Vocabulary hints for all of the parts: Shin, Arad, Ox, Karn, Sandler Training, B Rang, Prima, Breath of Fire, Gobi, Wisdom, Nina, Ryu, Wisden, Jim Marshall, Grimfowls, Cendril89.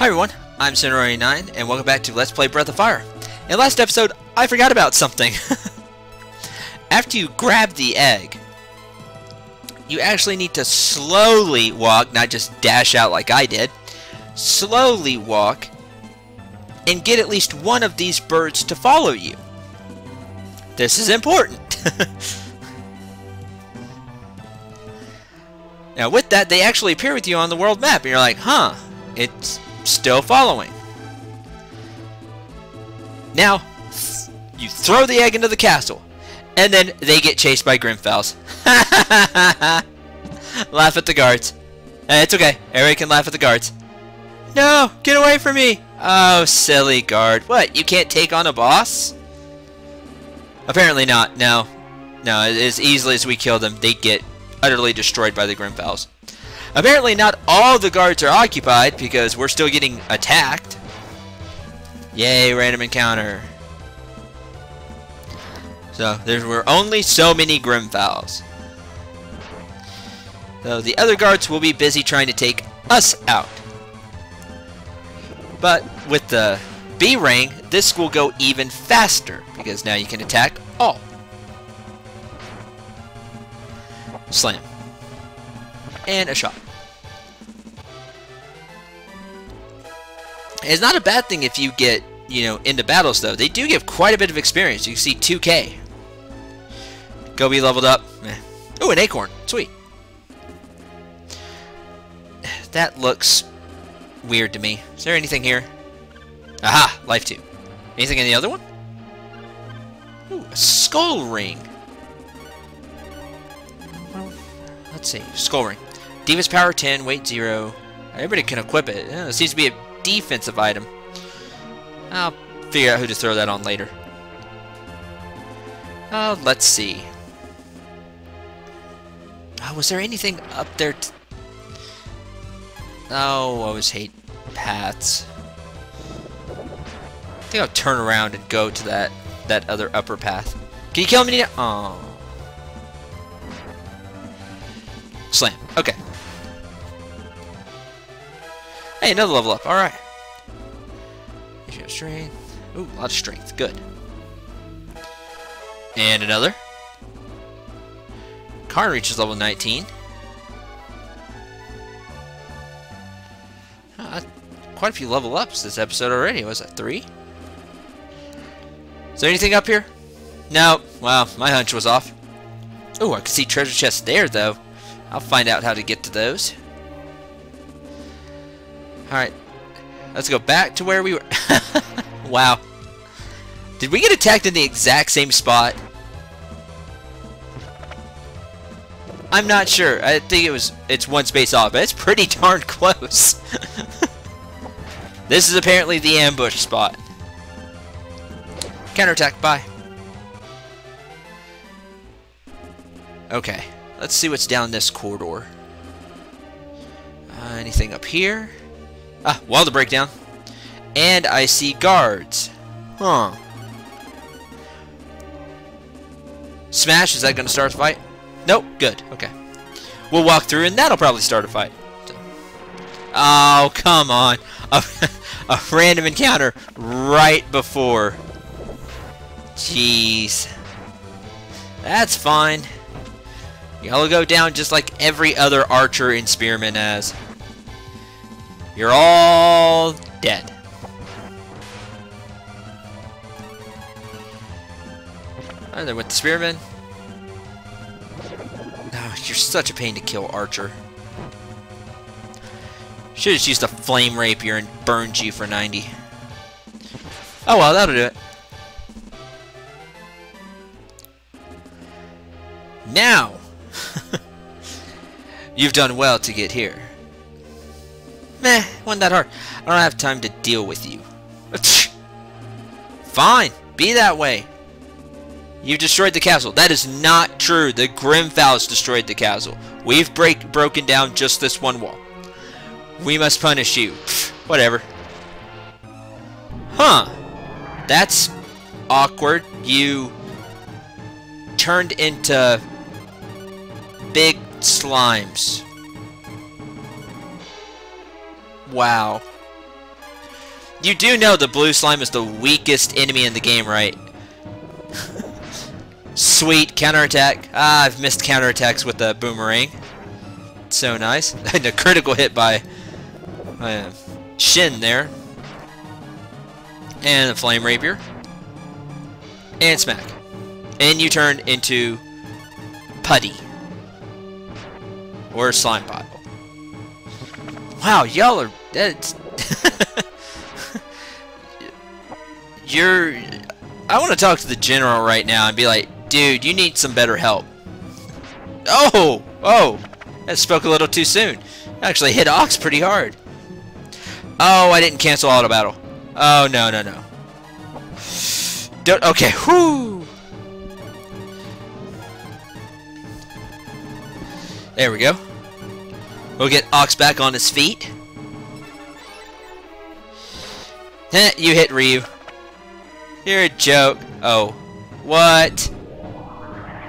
Hi everyone, I'm Cendril89, and welcome back to Let's Play Breath of Fire. In the last episode, I forgot about something. After you grab the egg, you actually need to slowly walk, not just dash out like I did, slowly walk, and get at least one of these birds to follow you. This is important. Now with that, they actually appear with you on the world map, and you're like, huh, it's still following. Now, you throw the egg into the castle, and then they get chased by Grimfowls. Laugh at the guards. It's okay. Everybody can laugh at the guards. No! Get away from me! Oh, silly guard. What? You can't take on a boss? Apparently not. No. No, as easily as we kill them, they get utterly destroyed by the Grimfowls. Apparently not all the guards are occupied, because we're still getting attacked. Yay, random encounter. So, there were only so many Grimfowls. So, the other guards will be busy trying to take us out. But, with the B Rang, this will go even faster, because now you can attack all. Slam. And a shot. It's not a bad thing if you get, you know, into battles though. They do give quite a bit of experience. You can see 2K. Gobi leveled up. Oh, an acorn. Sweet. That looks weird to me. Is there anything here? Aha! Life 2. Anything in the other one? Ooh, a skull ring. Let's see. Skull ring. Diva's power 10, weight 0. Everybody can equip it. It seems to be a defensive item. I'll figure out who to throw that on later. Let's see. Oh, was there anything up there? Oh, I always hate paths. I think I'll turn around and go to that other upper path. Can you kill me, Nina? Oh. Slam. Okay. Hey, another level up. Alright. You have strength. Ooh, a lot of strength. Good. And another. Karn reaches level 19. Quite a few level ups this episode already. Was that 3? Is there anything up here? No. Wow, my hunch was off. Ooh, I can see treasure chests there, though. I'll find out how to get to those. Alright. Let's go back to where we were. Wow. Did we get attacked in the exact same spot? I'm not sure. I think it's one space off, but it's pretty darn close. This is apparently the ambush spot. Counterattack, bye. Okay. Let's see what's down this corridor. Anything up here? Ah, wall to break down. And I see guards. Huh. Smash, is that going to start a fight? Nope, good, okay. We'll walk through and that'll probably start a fight. Oh, come on. A random encounter right before. Jeez. That's fine. Y'all go down just like every other archer and spearman has. You're all dead. And then with the spearman. Oh, you're such a pain to kill, archer. Should have just used a flame rapier and burned you for 90. Oh well, that'll do it. Now! You've done well to get here. Meh, wasn't that hard. I don't have time to deal with you. Fine, be that way. You've destroyed the castle. That is not true. The Grimfowls destroyed the castle. We've broken down just this one wall. We must punish you. Whatever. Huh. That's awkward. You turned into big slimes. Wow. You do know the blue slime is the weakest enemy in the game, right? Sweet, counterattack. Ah, I've missed counterattacks with the boomerang. It's so nice. And a critical hit by Shin there. And a flame rapier. And smack. And you turn into putty. Or slime bottle. Wow, y'all are... That's... You're... I want to talk to the general right now and be like, dude, you need some better help. Oh! Oh! That spoke a little too soon. I actually hit Ox pretty hard. Oh, I didn't cancel auto battle. Oh, no, no, no. Don't... Okay, whoo! There we go. We'll get Ox back on his feet. Heh, you hit Ryu. You're a joke. Oh. What?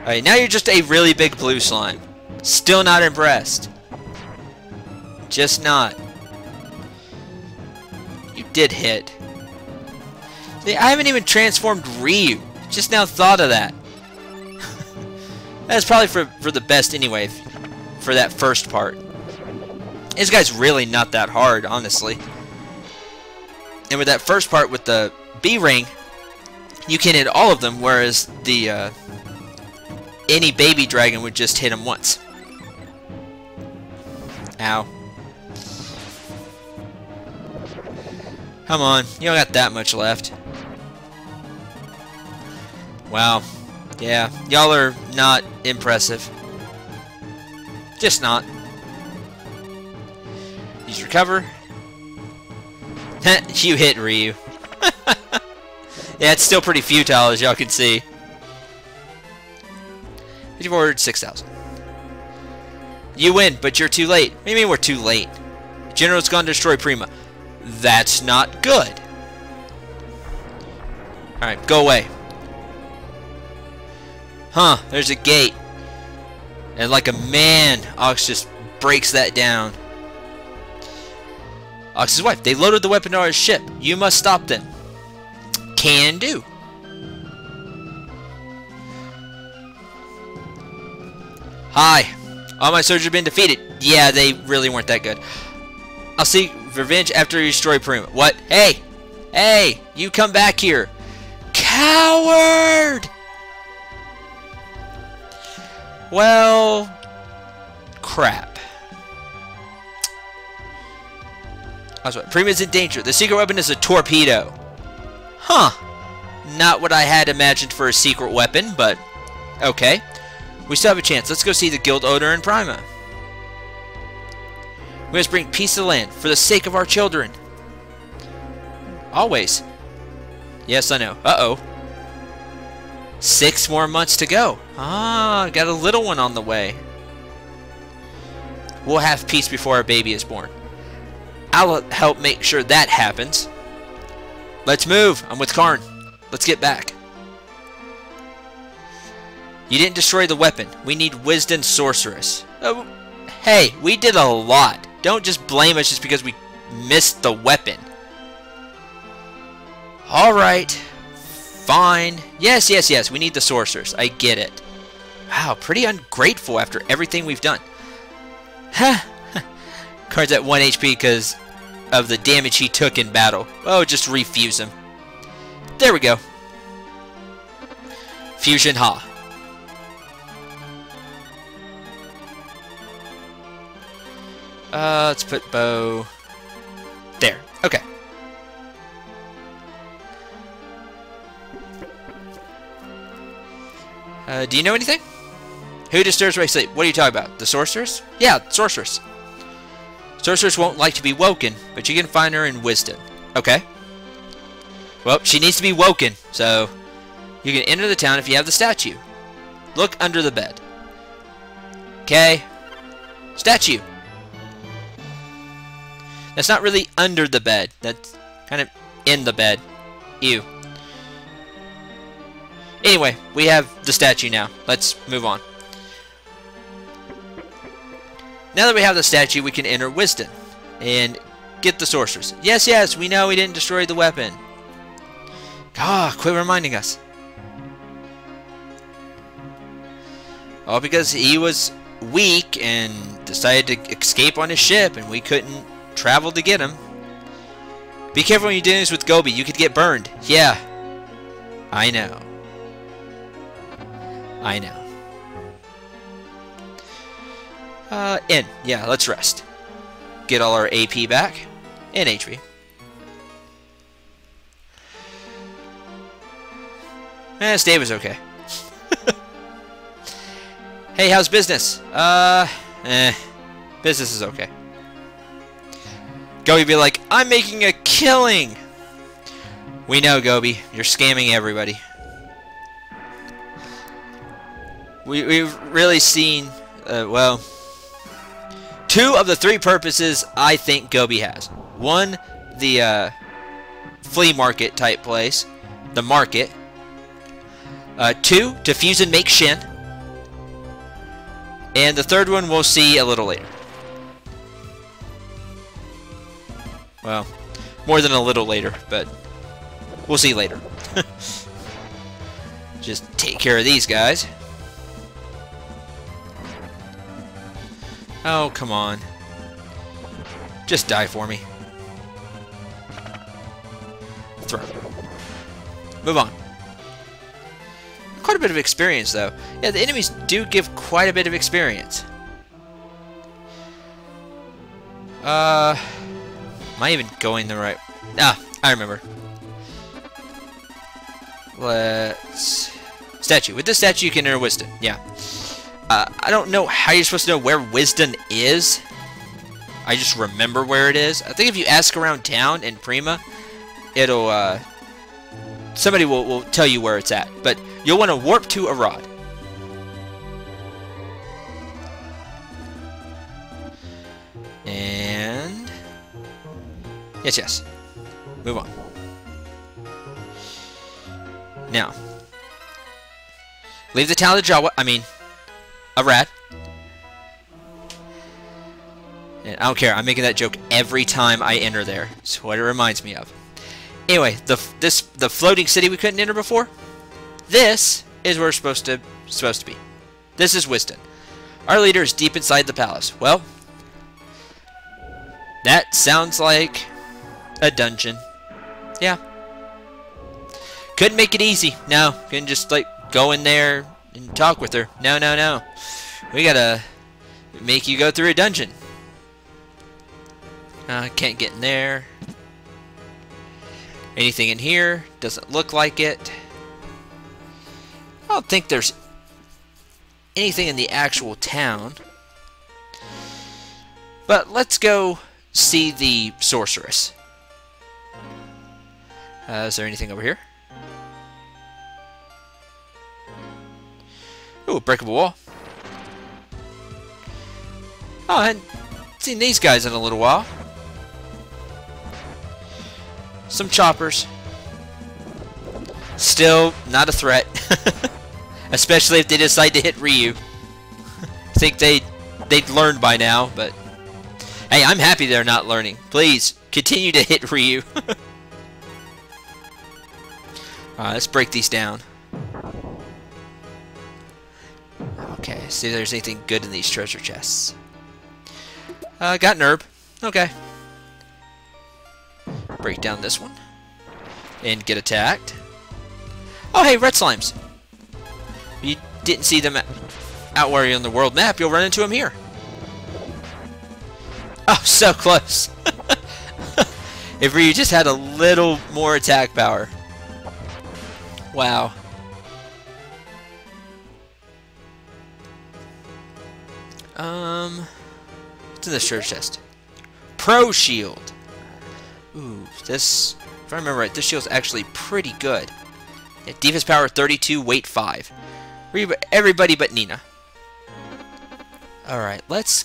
Alright, now you're just a really big blue slime. Still not impressed. Just not. You did hit. See, I haven't even transformed Ryu. Just now thought of that. That's probably for the best anyway, for that first part. This guy's really not that hard, honestly. And with that first part with the B Rang, you can hit all of them, whereas the any baby dragon would just hit him once. Ow. Come on, you don't got that much left. Wow. Yeah, y'all are not impressive. Just not. Use your cover. You hit Ryu. Yeah, it's still pretty futile, as y'all can see. 5400, 6,000. You win, but you're too late. What do you mean we're too late? General's gone to destroy Prima. That's not good. Alright, go away. Huh, there's a gate. And like a man, Ox just breaks that down. Ox's wife, they loaded the weapon on our ship. You must stop them. Can do. Hi. All my soldiers have been defeated. Yeah, they really weren't that good. I'll seek revenge after you destroy Prima. What? Hey! Hey! You come back here. Coward! Well... crap. Prima's in danger. The secret weapon is a torpedo. Huh. Not what I had imagined for a secret weapon, but... okay. We still have a chance. Let's go see the guild owner and Prima. We must bring peace to the land for the sake of our children. Always. Yes, I know. Uh-oh. 6 more months to go. Ah, got a little one on the way. We'll have peace before our baby is born. I'll help make sure that happens. Let's move. I'm with Karn. Let's get back. You didn't destroy the weapon. We need Wisden sorceress. Oh, hey, we did a lot. Don't just blame us just because we missed the weapon. Alright. Fine. Yes, yes, yes. We need the sorceress. I get it. Wow, pretty ungrateful after everything we've done. Huh. Karn's at 1 HP because of the damage he took in battle. Oh, just refuse him. There we go. Fusion Ha. Let's put bow there. Okay. Do you know anything? Who disturbs my sleep? What are you talking about? The sorceress? Yeah, sorceress. Sorceress won't like to be woken, but you can find her in Wisdom. Okay. Well, she needs to be woken, so you can enter the town if you have the statue. Look under the bed. Okay. Statue. That's not really under the bed. That's kind of in the bed. Ew. Anyway, we have the statue now. Let's move on. Now that we have the statue, we can enter Wisden and get the sorceress. Yes, yes, we know we didn't destroy the weapon. Ah, quit reminding us. All because he was weak and decided to escape on his ship, and we couldn't travel to get him. Be careful when you do this with Gobi. You could get burned. Yeah. I know. I know. In. Yeah, let's rest. Get all our AP back. And HP. Eh, Dave is okay. Hey, how's business? Business is okay. Gobi be like, I'm making a killing! We know, Gobi. You're scamming everybody. We've really seen, well, two of the three purposes I think Gobi has. One, the flea market type place, the market. Two, to fuse and make Shin. And the third one we'll see a little later. Well, more than a little later, but we'll see later. Just take care of these guys. Oh, come on. Just die for me. Throw. Move on. Quite a bit of experience, though. Yeah, the enemies do give quite a bit of experience. Am I even going the right... Ah, I remember. Let's... Statue. With this statue, you can enter Wisden. Yeah. I don't know how you're supposed to know where Wisden is. I just remember where it is. I think if you ask around town in Prima, it'll, somebody will tell you where it's at. But you'll want to warp to Arad. And... Yes, yes. Move on. Now. Leave the town of Jawa. I mean, Arad. And I don't care. I'm making that joke every time I enter there. It's what it reminds me of. Anyway, the floating city we couldn't enter before. This is where we're supposed to be. This is Wisden. Our leader is deep inside the palace. Well, that sounds like a dungeon. Yeah. Couldn't make it easy. No. Couldn't just, like, go in there and talk with her. No, no, no. We gotta make you go through a dungeon. Can't get in there. Anything in here? Doesn't look like it. I don't think there's anything in the actual town. But let's go see the sorceress. Is there anything over here? Ooh, a breakable wall. Oh, I hadn't seen these guys in a little while. Some choppers. Still not a threat. Especially if they decide to hit Ryu. I think they'd learned by now, but... Hey, I'm happy they're not learning. Please, continue to hit Ryu. Let's break these down. Okay, see if there's anything good in these treasure chests. Got an herb. Okay. Break down this one. And get attacked. Oh, hey, red slimes. If you didn't see them out where you're on the world map, you'll run into them here. Oh, so close. If Ryu just had a little more attack power. Wow. What's in this treasure chest? Pro shield. Ooh, this, if I remember right, this shield's actually pretty good. Yeah, defense power 32, weight 5. Everybody but Nina. Alright, let's...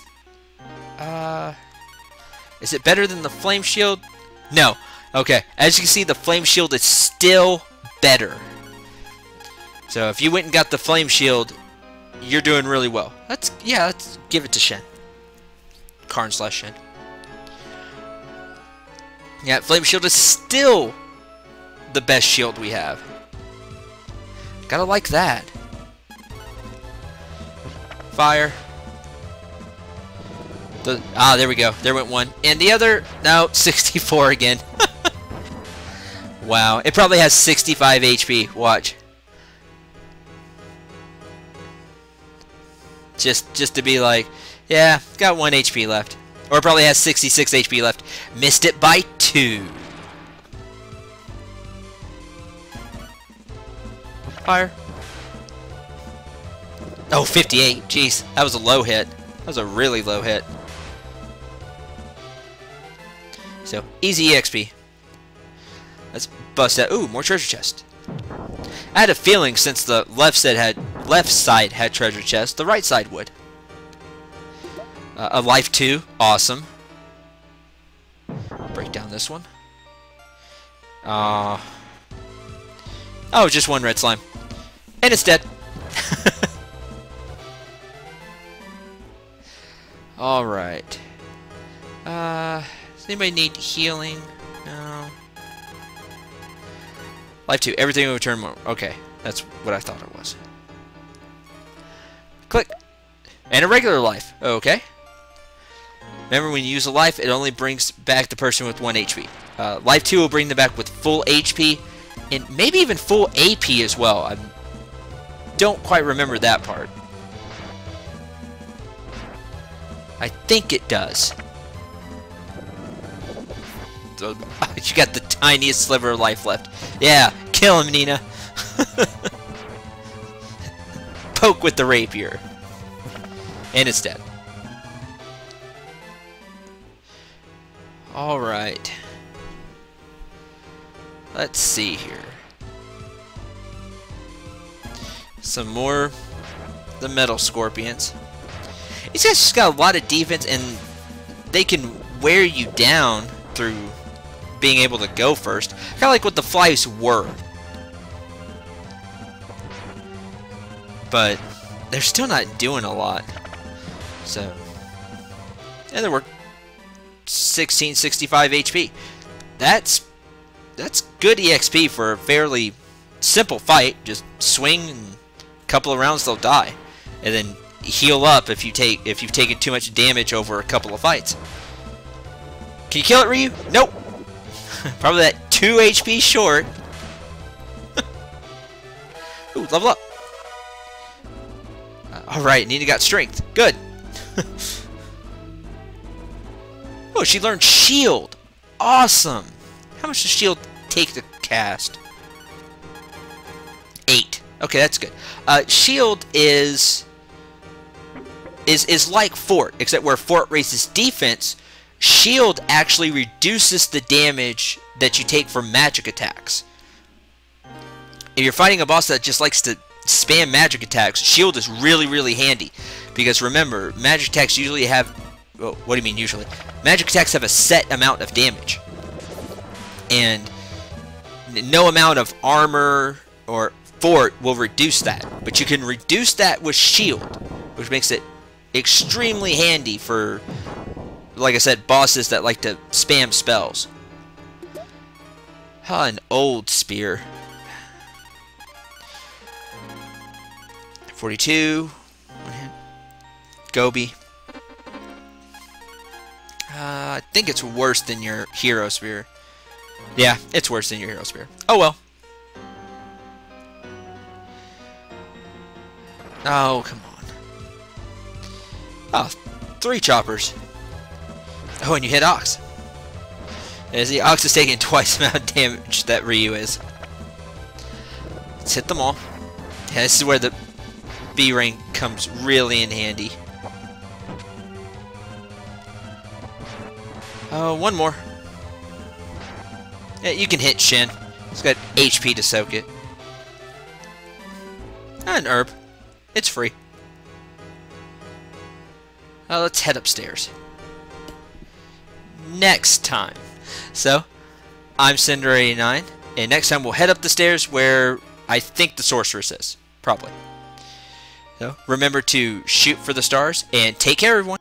Is it better than the flame shield? No. Okay, as you can see, the flame shield is still better. So if you went and got the flame shield, you're doing really well. Let's, yeah, let's give it to Shin. Karn/Shin. Yeah, Flame Shield is still the best shield we have. Gotta like that. Fire. There we go. There went one. And the other, no, 64 again. Wow. It probably has 65 HP. Watch. Just to be like, yeah, got 1 HP left. Or it probably has 66 HP left. Missed it by 2. Fire. Oh, 58. Jeez, that was a low hit. That was a really low hit. So, easy EXP. Let's bust that. Ooh, more treasure chest. I had a feeling since the left side had treasure chest, the right side would. A life 2. Awesome. Break down this one. Oh, just 1 red slime. And it's dead. Alright. Does anybody need healing? No. Life 2. Everything will return more. Okay. That's what I thought it was. Click. And a regular life. Okay. Remember, when you use a life, it only brings back the person with 1 HP. Life 2 will bring them back with full HP. And maybe even full AP as well. I don't quite remember that part. I think it does. So, you got the tiniest sliver of life left. Yeah, kill him, Nina. Poke with the rapier. And it's dead. Alright. Let's see here. Some more the metal scorpions. These guys just got a lot of defense, and they can wear you down through being able to go first. Kind of like what the flies were. But they're still not doing a lot. So, and there were 1665 HP. That's good EXP for a fairly simple fight. Just swing, and a couple of rounds they'll die, and then heal up if you've taken too much damage over a couple of fights. Can you kill it, Ryu? Nope. Probably that 2 HP short. Ooh, level up. All right, Nina got strength. Good. Oh, she learned shield. Awesome. How much does shield take to cast? 8. Okay, that's good. Shield is like fort, except where fort raises defense, shield actually reduces the damage that you take from magic attacks. If you're fighting a boss that just likes to spam magic attacks, shield is really, really handy. Because remember, magic attacks usually have... Well, what do you mean usually? Magic attacks have a set amount of damage. And no amount of armor or fort will reduce that. But you can reduce that with shield, which makes it extremely handy for, like I said, bosses that like to spam spells. Huh, an old spear. 42. Gobi. I think it's worse than your hero spear. Yeah, it's worse than your hero spear. Oh well. Oh, come on. Oh, 3 choppers. Oh, and you hit Ox. And the Ox is taking twice the amount of damage that Ryu is. Let's hit them all. Yeah, this is where the B Rang comes really in handy. Oh, 1 more. Yeah, you can hit Shin. It's got HP to soak it. An herb. It's free. Let's head upstairs. Next time. So, I'm Cendril89, and next time we'll head up the stairs where I think the sorceress is. Probably. So, remember to shoot for the stars, and take care, everyone.